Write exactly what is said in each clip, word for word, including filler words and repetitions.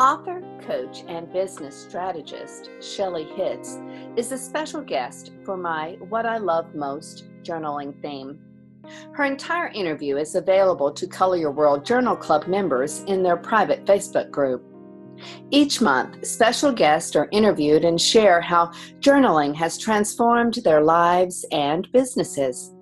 Author, coach, and business strategist, Shelley Hitz, is a special guest for my What I Love Most journaling theme. Her entire interview is available to Color Your World Journal Club members in their private Facebook group. Each month, special guests are interviewed and share how journaling has transformed their lives and businesses.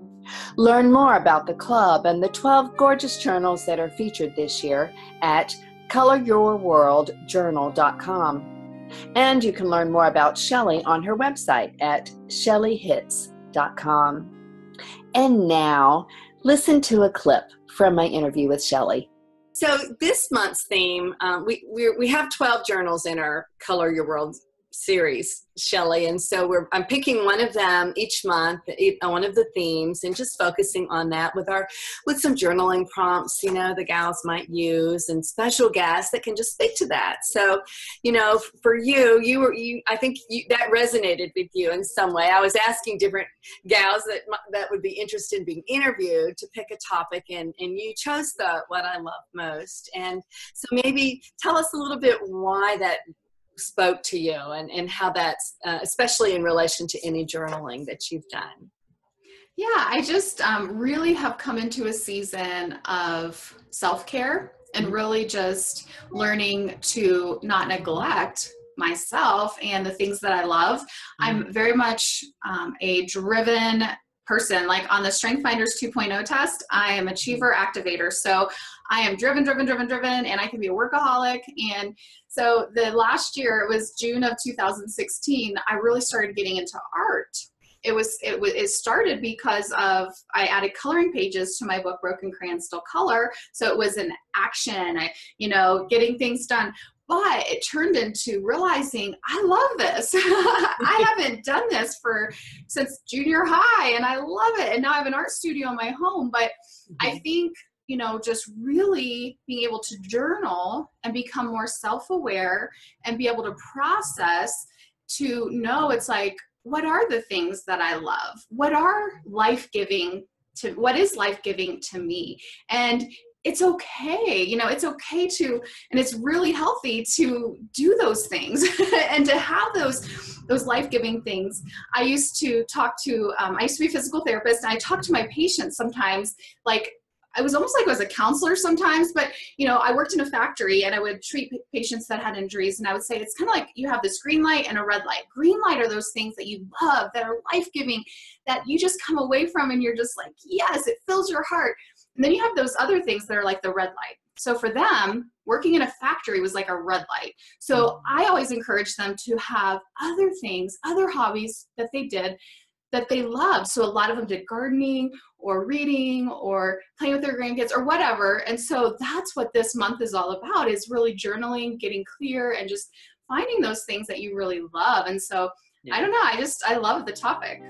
Learn more about the club and the twelve gorgeous journals that are featured this year at color your world journal dot com. And you can learn more about Shelley on her website at Shelley Hits dot com. And now, listen to a clip from my interview with Shelley. So this month's theme, um, we, we we have twelve journals in our Color Your World series, Shelley, and so we're I'm picking one of them each month, one of the themes, and just focusing on that with our with some journaling prompts, you know, the gals might use, and special guests that can just speak to that. So, you know, for you, you were you I think you, that resonated with you in some way. I was asking different gals that that would be interested in being interviewed to pick a topic, and and you chose the What I Love Most. And so maybe tell us a little bit why that spoke to you, and, and how that's, uh, especially in relation to any journaling that you've done. Yeah, I just um, really have come into a season of self-care and really just learning to not neglect myself and the things that I love. I'm very much um, a driven person. Like on the Strength Finders two point oh test, I am achiever activator. So I am driven, driven, driven, driven, and I can be a workaholic. And so the last year, it was June of two thousand sixteen, I really started getting into art. It was, it was, it started because of, I added coloring pages to my book, Broken Crayon, Still Color. So it was an action, I, you know, getting things done. But it turned into realizing I love this. I haven't done this for since junior high, and I love it. And now I have an art studio in my home. But mm-hmm. I think, you know, just really being able to journal and become more self-aware and be able to process, to know it's like, what are the things that I love? What are life-giving to, what is life-giving to me? And it's okay, you know, it's okay to, and it's really healthy to do those things and to have those, those life-giving things. I used to talk to, um, I used to be a physical therapist, and I talked to my patients sometimes, like, I was almost like I was a counselor sometimes, but you know, I worked in a factory and I would treat patients that had injuries, and I would say, it's kind of like you have this green light and a red light. Green light are those things that you love, that are life-giving, that you just come away from and you're just like, yes, it fills your heart. And then you have those other things that are like the red light. So for them, working in a factory was like a red light. So I always encourage them to have other things, other hobbies that they did that they loved. So a lot of them did gardening or reading or playing with their grandkids or whatever. And so that's what this month is all about, is really journaling, getting clear, and just finding those things that you really love. And so yeah. I don't know, I just, I love the topic.